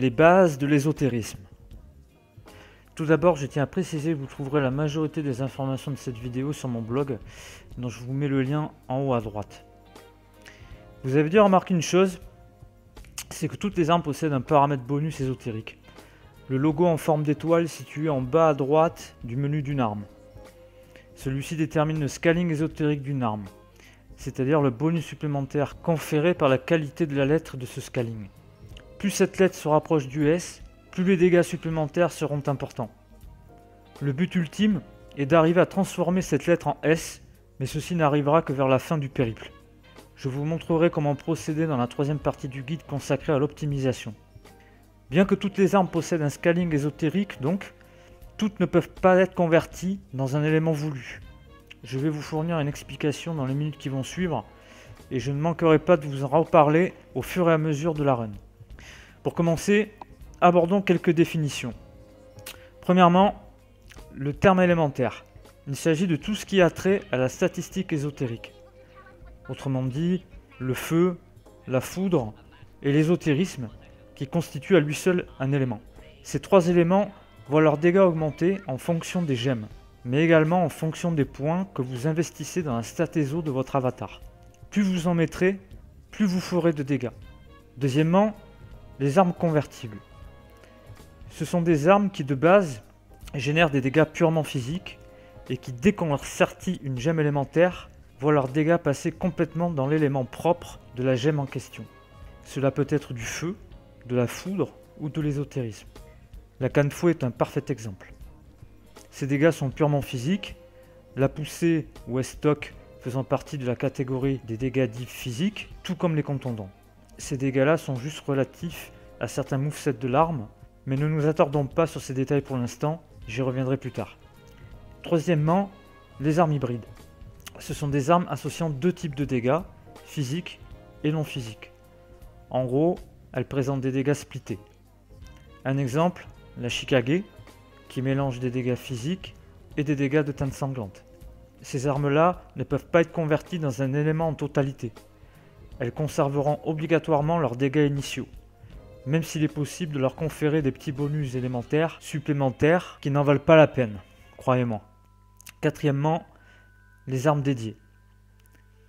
Les bases de l'ésotérisme. Tout d'abord, je tiens à préciser que vous trouverez la majorité des informations de cette vidéo sur mon blog, dont je vous mets le lien en haut à droite. Vous avez dû remarquer une chose, c'est que toutes les armes possèdent un paramètre bonus ésotérique. Le logo en forme d'étoile situé en bas à droite du menu d'une arme. Celui-ci détermine le scaling ésotérique d'une arme, c'est-à-dire le bonus supplémentaire conféré par la qualité de la lettre de ce scaling. Plus cette lettre se rapproche du S, plus les dégâts supplémentaires seront importants. Le but ultime est d'arriver à transformer cette lettre en S, mais ceci n'arrivera que vers la fin du périple. Je vous montrerai comment procéder dans la troisième partie du guide consacré à l'optimisation. Bien que toutes les armes possèdent un scaling ésotérique, donc, toutes ne peuvent pas être converties dans un élément voulu. Je vais vous fournir une explication dans les minutes qui vont suivre, et je ne manquerai pas de vous en reparler au fur et à mesure de la run. Pour commencer, abordons quelques définitions. Premièrement, le terme élémentaire. Il s'agit de tout ce qui a trait à la statistique ésotérique. Autrement dit, le feu, la foudre et l'ésotérisme qui constituent à lui seul un élément. Ces trois éléments voient leurs dégâts augmenter en fonction des gemmes, mais également en fonction des points que vous investissez dans la stat-éso de votre avatar. Plus vous en mettrez, plus vous ferez de dégâts. Deuxièmement, les armes convertibles. Ce sont des armes qui de base génèrent des dégâts purement physiques et qui dès qu'on leur sortit une gemme élémentaire, voient leurs dégâts passer complètement dans l'élément propre de la gemme en question. Cela peut être du feu, de la foudre ou de l'ésotérisme. La canne fouet est un parfait exemple. Ces dégâts sont purement physiques, la poussée ou estoc faisant partie de la catégorie des dégâts dits physiques, tout comme les contondants. Ces dégâts-là sont juste relatifs à certains movesets de l'arme, mais ne nous attardons pas sur ces détails pour l'instant, j'y reviendrai plus tard. Troisièmement, les armes hybrides. Ce sont des armes associant deux types de dégâts, physiques et non physiques. En gros, elles présentent des dégâts splittés. Un exemple, la Shikage, qui mélange des dégâts physiques et des dégâts de teinte sanglante. Ces armes-là ne peuvent pas être converties dans un élément en totalité. Elles conserveront obligatoirement leurs dégâts initiaux, même s'il est possible de leur conférer des petits bonus élémentaires supplémentaires qui n'en valent pas la peine, croyez-moi. Quatrièmement, les armes dédiées.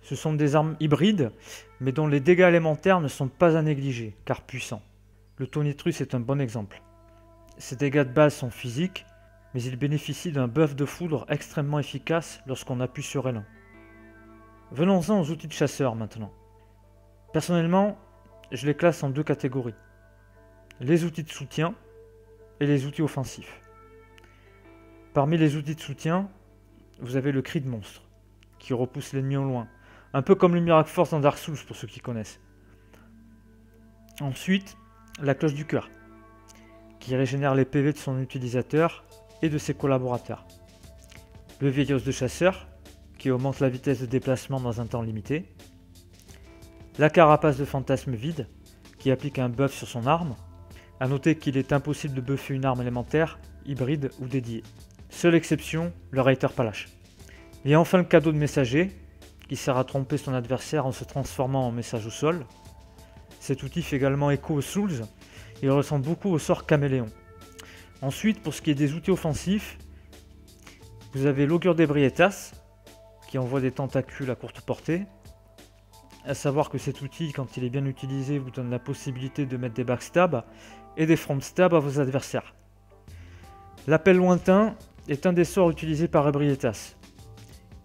Ce sont des armes hybrides, mais dont les dégâts élémentaires ne sont pas à négliger, car puissants. Le tournitrus est un bon exemple. Ses dégâts de base sont physiques, mais il bénéficie d'un buff de foudre extrêmement efficace lorsqu'on appuie sur L1. Venons-en aux outils de chasseur maintenant. Personnellement, je les classe en deux catégories, les outils de soutien et les outils offensifs. Parmi les outils de soutien, vous avez le cri de monstre, qui repousse l'ennemi au loin, un peu comme le Miracle Force dans Dark Souls pour ceux qui connaissent. Ensuite, la cloche du cœur, qui régénère les PV de son utilisateur et de ses collaborateurs. Le virus de chasseur, qui augmente la vitesse de déplacement dans un temps limité. La carapace de fantasme vide, qui applique un buff sur son arme. A noter qu'il est impossible de buffer une arme élémentaire, hybride ou dédiée. Seule exception, le Raiter Palache. Et enfin le cadeau de messager, qui sert à tromper son adversaire en se transformant en message au sol. Cet outil fait également écho aux Souls, et il ressemble beaucoup au sort Caméléon. Ensuite, pour ce qui est des outils offensifs, vous avez l'augure d'Ebrietas, qui envoie des tentacules à courte portée. À savoir que cet outil, quand il est bien utilisé, vous donne la possibilité de mettre des backstabs et des frontstabs à vos adversaires. L'appel lointain est un des sorts utilisés par Ebrietas.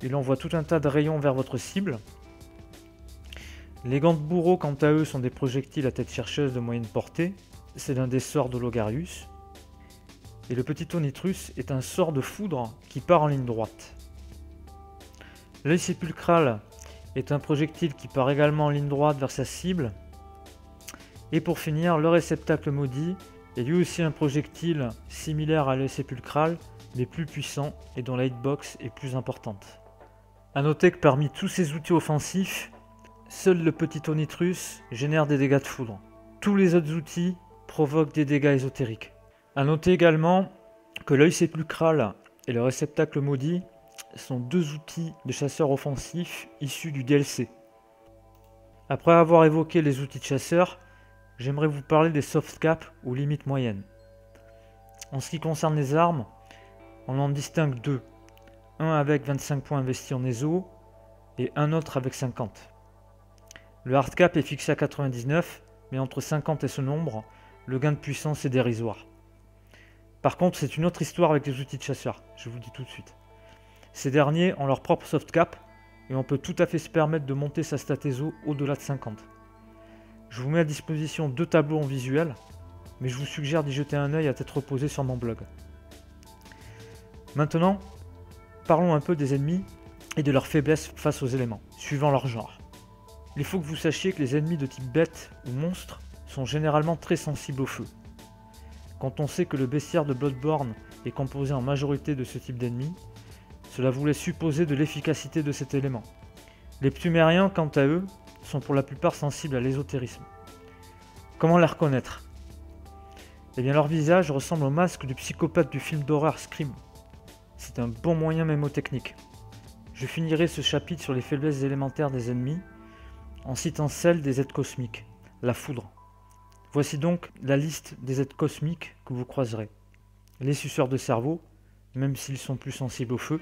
Il envoie tout un tas de rayons vers votre cible. Les gants de bourreau, quant à eux, sont des projectiles à tête chercheuse de moyenne portée. C'est l'un des sorts de Logarius. Et le petit tournitrus est un sort de foudre qui part en ligne droite. L'œil sépulcral est un projectile qui part également en ligne droite vers sa cible. Et pour finir, le réceptacle maudit est lui aussi un projectile similaire à l'œil sépulcral, mais plus puissant et dont la hitbox est plus importante. A noter que parmi tous ces outils offensifs, seul le petit tournitrus génère des dégâts de foudre. Tous les autres outils provoquent des dégâts ésotériques. A noter également que l'œil sépulcral et le réceptacle maudit sont deux outils de chasseurs offensifs issus du DLC. Après avoir évoqué les outils de chasseurs, j'aimerais vous parler des soft caps ou limites moyennes. En ce qui concerne les armes, on en distingue deux. Un avec 25 points investis en ESO et un autre avec 50. Le hard cap est fixé à 99, mais entre 50 et ce nombre, le gain de puissance est dérisoire. Par contre, c'est une autre histoire avec les outils de chasseur, je vous le dis tout de suite. Ces derniers ont leur propre soft cap et on peut tout à fait se permettre de monter sa stat ESO au-delà de 50. Je vous mets à disposition deux tableaux en visuel, mais je vous suggère d'y jeter un œil à tête reposée sur mon blog. Maintenant, parlons un peu des ennemis et de leur faiblesse face aux éléments, suivant leur genre. Il faut que vous sachiez que les ennemis de type bête ou monstre sont généralement très sensibles au feu. Quand on sait que le bestiaire de Bloodborne est composé en majorité de ce type d'ennemis, cela vous laisse supposer de l'efficacité de cet élément. Les ptumériens, quant à eux, sont pour la plupart sensibles à l'ésotérisme. Comment les reconnaître? Eh bien, leur visage ressemble au masque du psychopathe du film d'horreur Scream. C'est un bon moyen mnémotechnique. Je finirai ce chapitre sur les faiblesses élémentaires des ennemis en citant celle des êtres cosmiques, la foudre. Voici donc la liste des êtres cosmiques que vous croiserez. Les suceurs de cerveau, même s'ils sont plus sensibles au feu.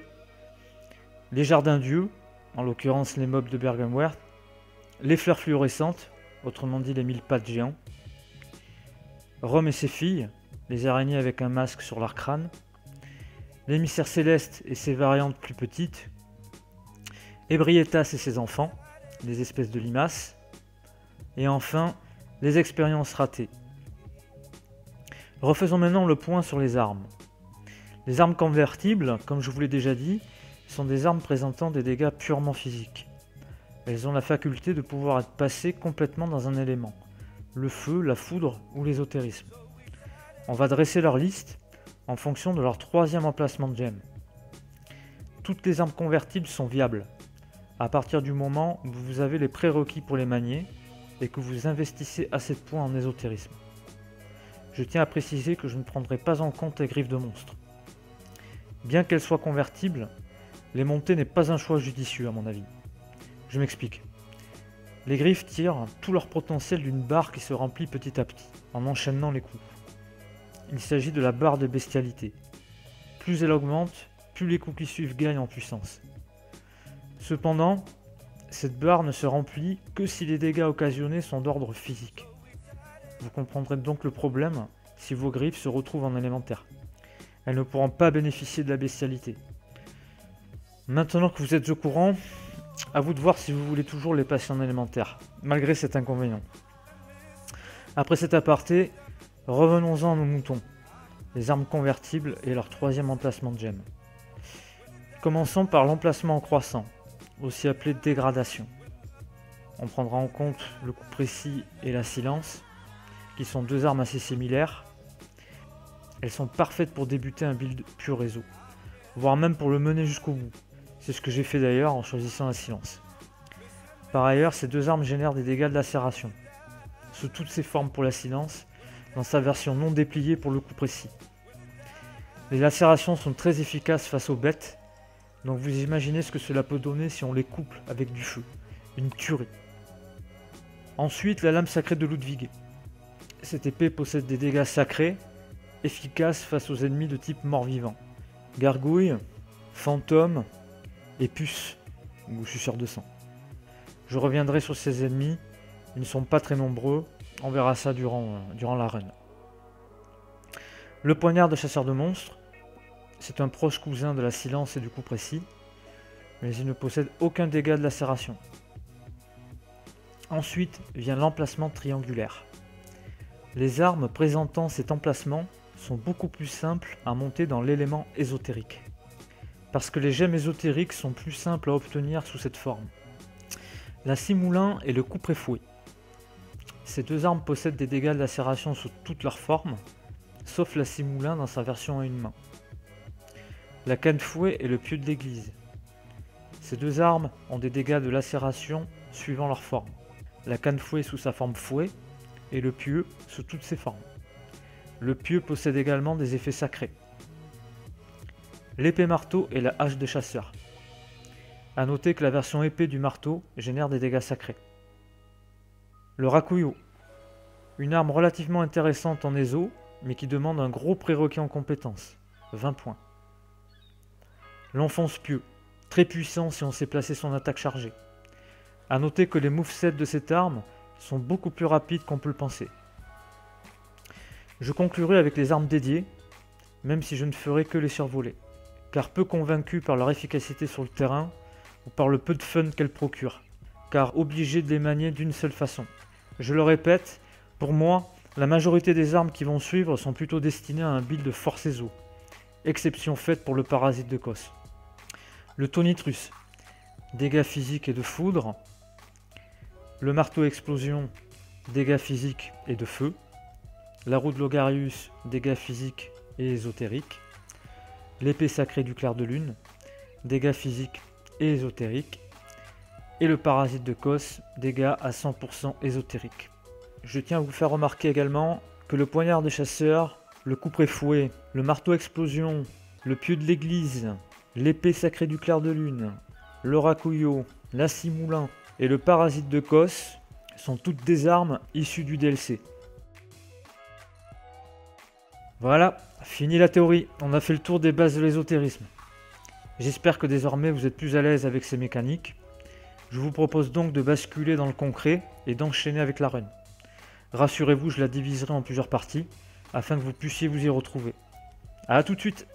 Les jardins dieux, en l'occurrence les mobs de Bergamwerth. Les fleurs fluorescentes, autrement dit les mille pattes géants. Rome et ses filles, les araignées avec un masque sur leur crâne. L'émissaire céleste et ses variantes plus petites, Ebrietas et ses enfants, les espèces de limaces, et enfin, les expériences ratées. Refaisons maintenant le point sur les armes. Les armes convertibles, comme je vous l'ai déjà dit, sont des armes présentant des dégâts purement physiques. Elles ont la faculté de pouvoir être passées complètement dans un élément, le feu, la foudre ou l'ésotérisme. On va dresser leur liste en fonction de leur troisième emplacement de gemme. Toutes les armes convertibles sont viables, à partir du moment où vous avez les prérequis pour les manier et que vous investissez assez de points en ésotérisme. Je tiens à préciser que je ne prendrai pas en compte les griffes de monstres. Bien qu'elles soient convertibles, les monter n'est pas un choix judicieux à mon avis. Je m'explique. Les griffes tirent tout leur potentiel d'une barre qui se remplit petit à petit, en enchaînant les coups. Il s'agit de la barre de bestialité. Plus elle augmente, plus les coups qui suivent gagnent en puissance. Cependant, cette barre ne se remplit que si les dégâts occasionnés sont d'ordre physique. Vous comprendrez donc le problème si vos griffes se retrouvent en élémentaire. Elles ne pourront pas bénéficier de la bestialité. Maintenant que vous êtes au courant, à vous de voir si vous voulez toujours les passer en élémentaire, malgré cet inconvénient. Après cet aparté, revenons-en à nos moutons, les armes convertibles et leur troisième emplacement de gemme. Commençons par l'emplacement en croissant, aussi appelé dégradation. On prendra en compte le coup précis et la silence, qui sont deux armes assez similaires. Elles sont parfaites pour débuter un build pur réseau, voire même pour le mener jusqu'au bout. C'est ce que j'ai fait d'ailleurs en choisissant la silence. Par ailleurs, ces deux armes génèrent des dégâts de lacération, sous toutes ses formes pour la silence, dans sa version non dépliée pour le coup précis. Les lacérations sont très efficaces face aux bêtes, donc vous imaginez ce que cela peut donner si on les couple avec du feu, une tuerie. Ensuite, la lame sacrée de Ludwig. Cette épée possède des dégâts sacrés, efficaces face aux ennemis de type mort-vivant, gargouille, fantôme et puce, ou suceur de sang. Je reviendrai sur ces ennemis, ils ne sont pas très nombreux, on verra ça durant la run. Le poignard de chasseur de monstres, c'est un proche cousin de la silence et du coup précis, mais il ne possède aucun dégât de lacération. Ensuite vient l'emplacement triangulaire. Les armes présentant cet emplacement sont beaucoup plus simples à monter dans l'élément ésotérique, parce que les gemmes ésotériques sont plus simples à obtenir sous cette forme. La scie moulin et le coup préfouet. Ces deux armes possèdent des dégâts de lacération sous toutes leurs formes, sauf la scie moulin dans sa version à une main. La canne fouet et le pieu de l'église. Ces deux armes ont des dégâts de lacération suivant leur forme. La canne fouet sous sa forme fouet et le pieu sous toutes ses formes. Le pieu possède également des effets sacrés. L'épée marteau et la hache de chasseur. A noter que la version épée du marteau génère des dégâts sacrés. Le Rakuyo, Une arme relativement intéressante en Ezo, mais qui demande un gros prérequis en compétences. 20 points. L'enfonce pieux. Très puissant si on sait placer son attaque chargée. A noter que les movesets de cette arme sont beaucoup plus rapides qu'on peut le penser. Je conclurai avec les armes dédiées, même si je ne ferai que les survoler, car peu convaincu par leur efficacité sur le terrain, ou par le peu de fun qu'elles procurent, car obligé de les manier d'une seule façon. Je le répète, pour moi, la majorité des armes qui vont suivre sont plutôt destinées à un build de force Ezo, exception faite pour le parasite de Kos. Le Tonitrus, dégâts physiques et de foudre. Le marteau explosion, dégâts physiques et de feu. La roue de Logarius, dégâts physiques et ésotériques. L'épée sacrée du clair de lune, dégâts physiques et ésotériques. Et le parasite de Kos, dégâts à 100% ésotériques. Je tiens à vous faire remarquer également que le poignard des chasseurs, le couperet-fouet, le marteau explosion, le pieu de l'église, l'épée sacrée du clair de lune, le Rakuyo, la scie moulin et le parasite de Kos sont toutes des armes issues du DLC. Voilà, fini la théorie, on a fait le tour des bases de l'ésotérisme. J'espère que désormais vous êtes plus à l'aise avec ces mécaniques. Je vous propose donc de basculer dans le concret et d'enchaîner avec la run. Rassurez-vous, je la diviserai en plusieurs parties, afin que vous puissiez vous y retrouver. A tout de suite!